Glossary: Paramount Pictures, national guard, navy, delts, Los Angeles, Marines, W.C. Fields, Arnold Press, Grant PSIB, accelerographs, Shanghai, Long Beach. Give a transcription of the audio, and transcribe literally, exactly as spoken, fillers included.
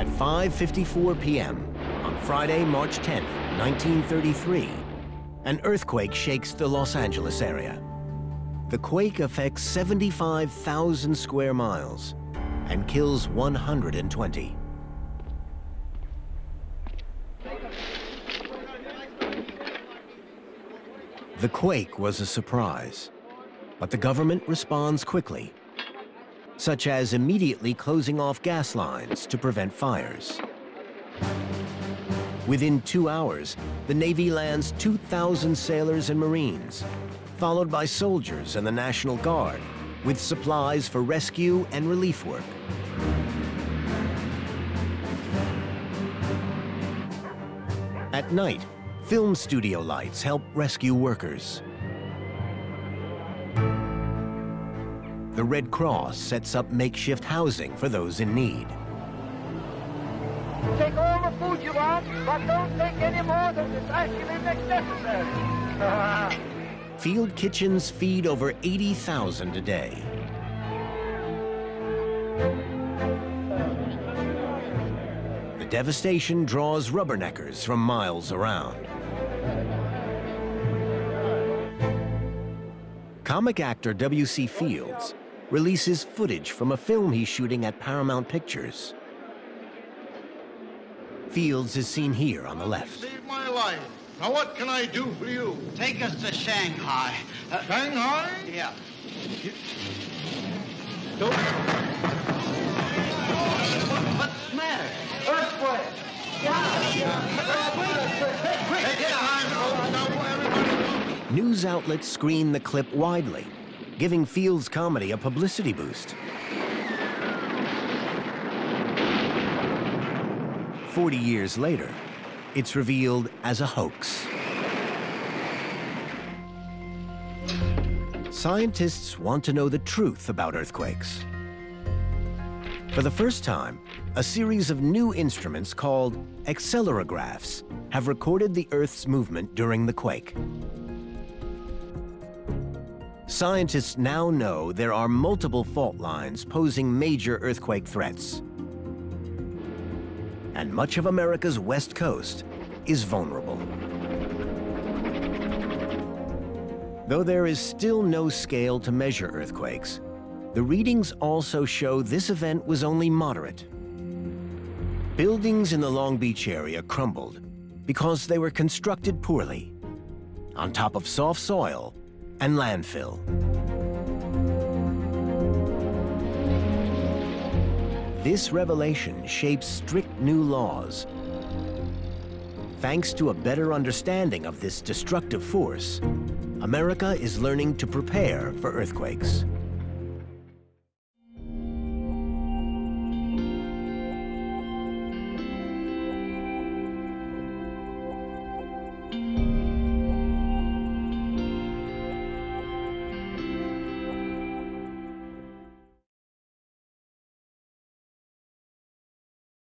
at five fifty-four p m on Friday, March tenth, nineteen thirty-three, an earthquake shakes the Los Angeles area. The quake affects seventy-five thousand square miles and kills one hundred twenty. The quake was a surprise, but the government responds quickly, such as immediately closing off gas lines to prevent fires. Within two hours, the Navy lands two thousand sailors and Marines, followed by soldiers and the National Guard, with supplies for rescue and relief work. At night, film studio lights help rescue workers. The Red Cross sets up makeshift housing for those in need. Take all the food you want, but don't take any more than is actually necessary. Field kitchens feed over eighty thousand a day. The devastation draws rubberneckers from miles around. Comic actor W C Fields releases footage from a film he's shooting at Paramount Pictures. Fields is seen here on the left. Save my life. Now what can I do for you? Take us to Shanghai. Uh, Shanghai? Yeah. Don't... What's the matter? Earthquake. Yeah. Yeah. Take your time, folks. Now everybody... News outlets screen the clip widely, giving Fields' comedy a publicity boost. Forty years later, it's revealed as a hoax. Scientists want to know the truth about earthquakes. For the first time, a series of new instruments called accelerographs have recorded the Earth's movement during the quake. Scientists now know there are multiple fault lines posing major earthquake threats, and much of America's West Coast is vulnerable. Though there is still no scale to measure earthquakes, the readings also show this event was only moderate. Buildings in the Long Beach area crumbled because they were constructed poorly, on top of soft soil and landfill. This revelation shapes strict new laws. Thanks to a better understanding of this destructive force, America is learning to prepare for earthquakes.